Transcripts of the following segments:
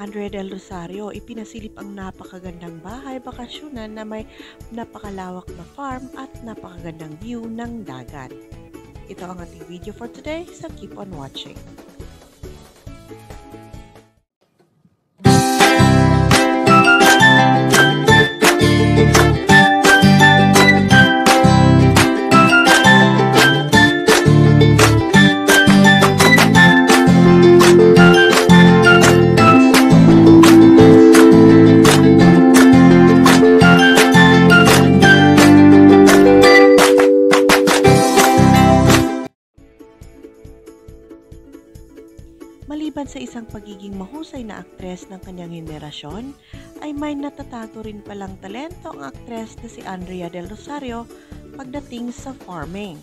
Andrea Del Rosario, ipinasilip ang napakagandang bahay bakasyunan na may napakalawak na farm at napakagandang view ng dagat. Ito ang ating video for today, so keep on watching. Maliban sa isang pagiging mahusay na aktres ng kanyang henerasyon, ay may natatago rin palang talento ang aktres na si Andrea Del Rosario pagdating sa farming.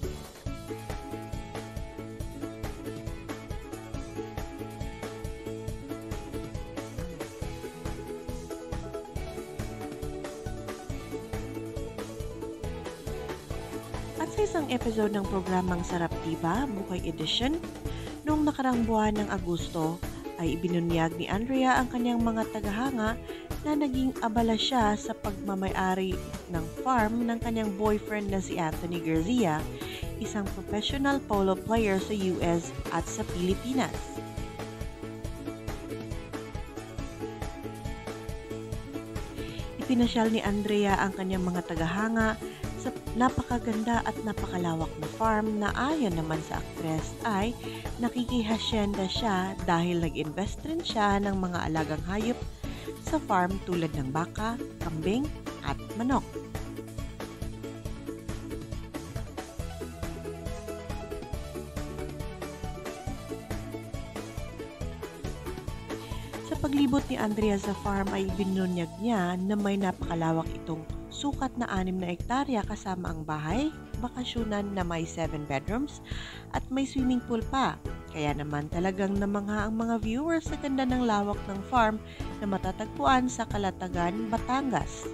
At sa isang episode ng programang Sarap Diva, Buhay Edition, noong nakarang buwan ng Agosto ay ibinunyag ni Andrea ang kanyang mga tagahanga na naging abala siya sa pagmamayari ng farm ng kanyang boyfriend na si Anthony Garcia, isang professional polo player sa US at sa Pilipinas. Ipinasyal ni Andrea ang kanyang mga tagahanga sa napakaganda at napakalawak na farm na ayon naman sa aktres ay nakikihasyenda siya dahil nag-invest rin siya ng mga alagang hayop sa farm tulad ng baka, kambing at manok. Sa paglibot ni Andrea sa farm ay binunyag niya na may napakalawak itong sukat na 6 na hektarya kasama ang bahay bakasyunan na may 7 bedrooms at may swimming pool pa. Kaya naman talagang namangha ang mga viewers sa ganda ng lawak ng farm na matatagpuan sa Kalatagan, Batangas.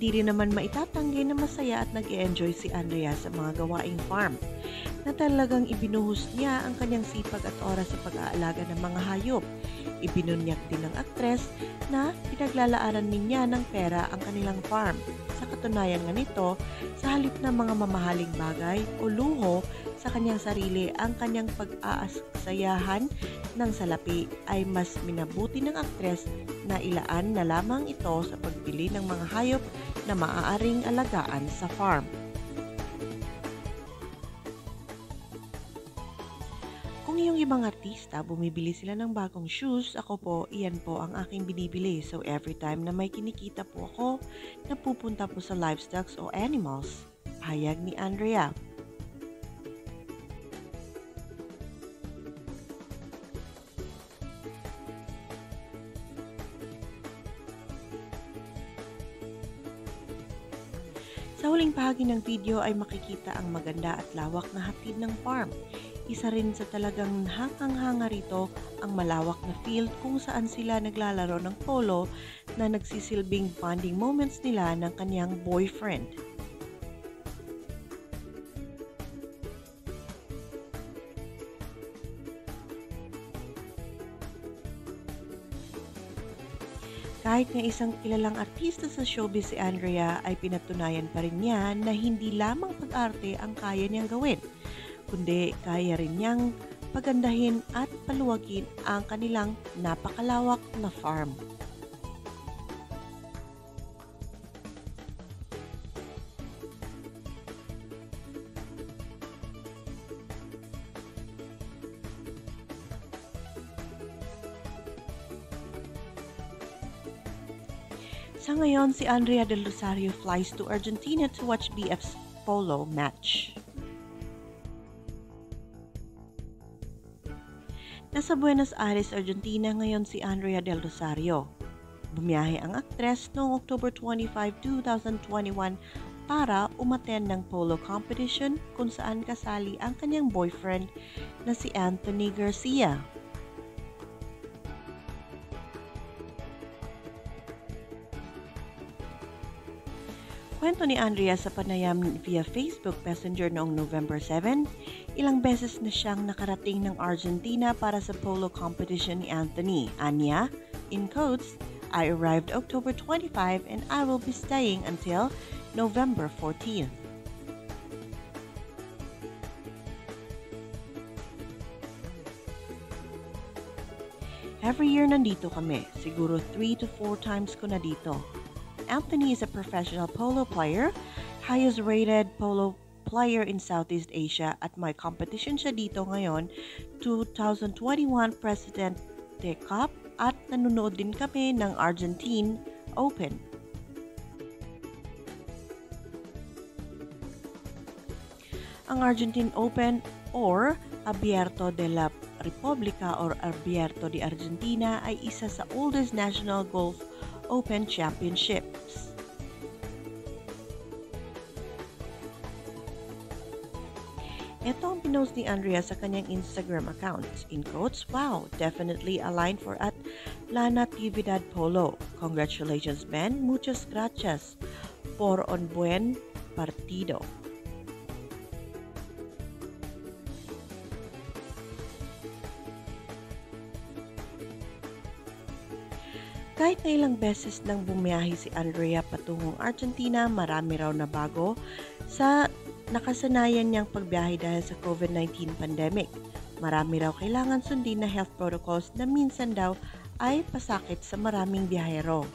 Hindi rin naman maitatanggi na masaya at nag-e-enjoy si Andrea sa mga gawaing farm na talagang ibinuhos niya ang kanyang sipag at oras sa pag-aalaga ng mga hayop. Ibinunyag din ng aktres na pinaglalaanan din niya ng pera ang kanilang farm. Sa katunayan nga nito, sa halip ng mga mamahaling bagay o luho sa kanyang sarili, ang kanyang pag-aasayahan ng salapi ay mas minabuti ng aktres na ilaan na lamang ito sa pagbili ng mga hayop na maaaring alagaan sa farm. Kung yung ibang artista, bumibili sila ng bagong shoes, ako po, iyan po ang aking binibili. So every time na may kinikita po ako, napupunta po sa livestock o animals, pahayag ni Andrea. Sa huling bahagi ng video ay makikita ang maganda at lawak na hatid ng farm. Isa rin sa talagang hangang-hanga rito ang malawak na field kung saan sila naglalaro ng polo na nagsisilbing bonding moments nila ng kanyang boyfriend. Kahit na isang kilalang artista sa showbiz si Andrea ay pinatunayan pa rin niya na hindi lamang pag-arte ang kaya niyang gawin, kundi kaya rin niyang pagandahin at paluwagin ang kanilang napakalawak na farm. Sa ngayon, si Andrea Del Rosario flies to Argentina to watch BF's polo match. Nasa Buenos Aires, Argentina ngayon si Andrea Del Rosario. Bumiyahe ang aktres noong October 25, 2021 para umattend ng polo competition kung saan kasali ang kanyang boyfriend na si Anthony Garcia. Kwento ni Andrea sa panayam via Facebook Messenger noong November 7, ilang beses na siyang nakarating ng Argentina para sa polo competition ni Anthony. Anya, in quotes, I arrived October 25 and I will be staying until November 14th. Every year nandito kami, siguro 3 to 4 times ko na dito. Anthony is a professional polo player, highest rated polo player in Southeast Asia at my competition siya dito ngayon, 2021 President's Cup, at nanonood din kami ng Argentine Open. Ang Argentine Open or Abierto de la República or Abierto de Argentina ay isa sa oldest national golf open championships. Ito ang pinost ni Andrea sa kanyang Instagram account. In quotes, wow, definitely aligned for at La Natividad Polo. Congratulations, men. Muchas gracias por un buen partido. Kahit na ilang beses nang bumiyahe si Andrea patungong Argentina, marami raw na bago sa nakasanayan niyang pagbiyahe dahil sa COVID-19 pandemic. Marami raw kailangan sundin na health protocols na minsan daw ay pasakit sa maraming biyahero.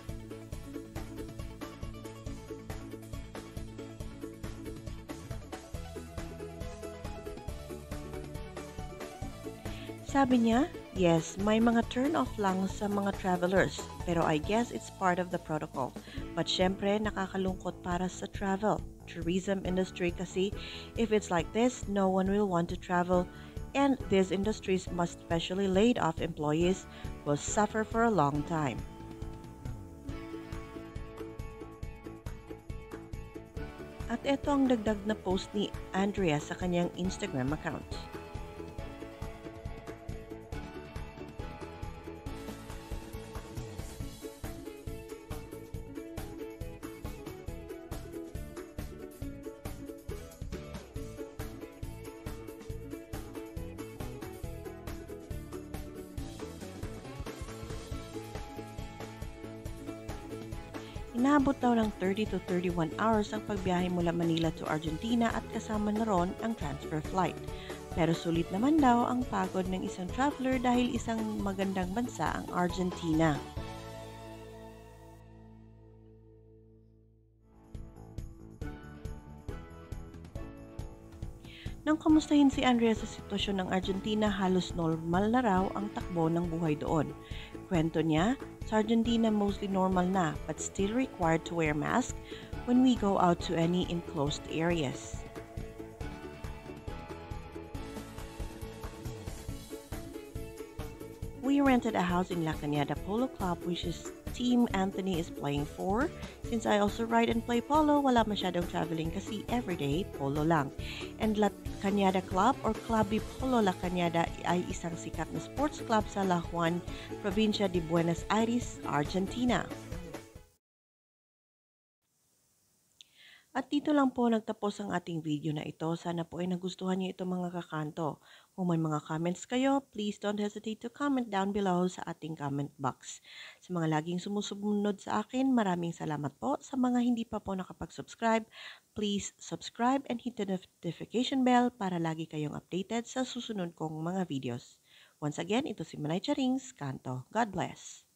Sabi niya, yes, may mga turn-off lang sa mga travelers, pero I guess it's part of the protocol. But syempre, nakakalungkot para sa travel. Tourism industry kasi, if it's like this, no one will want to travel, and these industries, must especially laid-off employees, will suffer for a long time. At ito ang dagdag na post ni Andrea sa kanyang Instagram account. Inaabot daw ng 30 to 31 hours ang pagbiyahe mula Manila to Argentina at kasama na ron ang transfer flight. Pero sulit naman daw ang pagod ng isang traveler dahil isang magandang bansa ang Argentina. Nang kamustahin si Andrea sa sitwasyon ng Argentina, halos normal na raw ang takbo ng buhay doon. Kwento niya, sa Argentina mostly normal na but still required to wear mask when we go out to any enclosed areas. We rented a house in La Cañada Polo Club, which is team Anthony is playing for. Since I also ride and play polo, wala masyadong traveling kasi everyday polo lang. And La Cañada Club or Club Polo La Cañada ay isang sikat na sports club sa La Juan, probinsya de Buenos Aires, Argentina. At dito lang po nagtapos ang ating video na ito. Sana po ay nagustuhan niyo itong mga kakanto. Kung may mga comments kayo, please don't hesitate to comment down below sa ating comment box. Sa mga laging sumusunod sa akin, maraming salamat po. Sa mga hindi pa po nakapag-subscribe, please subscribe and hit the notification bell para lagi kayong updated sa susunod kong mga videos. Once again, ito si Manay Charing's Kanto. God bless!